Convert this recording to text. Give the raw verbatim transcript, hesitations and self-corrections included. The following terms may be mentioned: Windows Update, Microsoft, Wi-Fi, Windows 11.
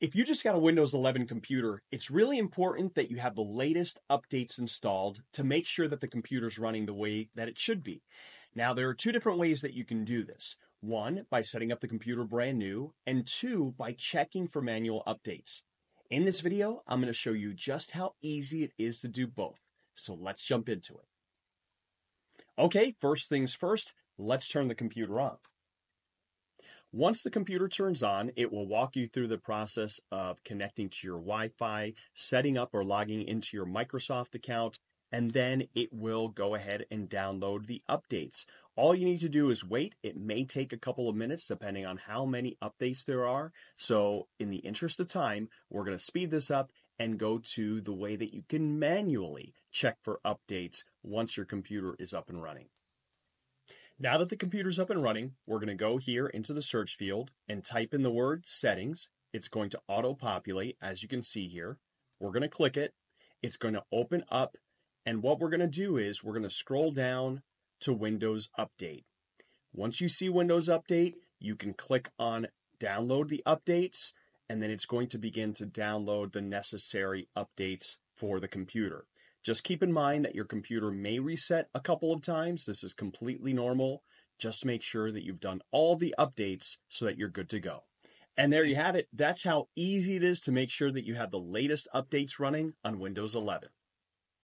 If you just got a Windows eleven computer, it's really important that you have the latest updates installed to make sure that the computer's running the way that it should be. Now, there are two different ways that you can do this. One, by setting up the computer brand new, and two, by checking for manual updates. In this video, I'm going to show you just how easy it is to do both. So let's jump into it. Okay, first things first, let's turn the computer on. Once the computer turns on, it will walk you through the process of connecting to your Wi-Fi, setting up or logging into your Microsoft account, and then it will go ahead and download the updates. All you need to do is wait. It may take a couple of minutes depending on how many updates there are. So in the interest of time, we're going to speed this up and go to the way that you can manually check for updates once your computer is up and running. Now that the computer's up and running, we're going to go here into the search field and type in the word settings. It's going to auto-populate, as you can see here. We're going to click it. It's going to open up. And what we're going to do is we're going to scroll down to Windows Update. Once you see Windows Update, you can click on Download the Updates, and then it's going to begin to download the necessary updates for the computer. Just keep in mind that your computer may reset a couple of times. This is completely normal. Just make sure that you've done all the updates so that you're good to go. And there you have it. That's how easy it is to make sure that you have the latest updates running on Windows eleven.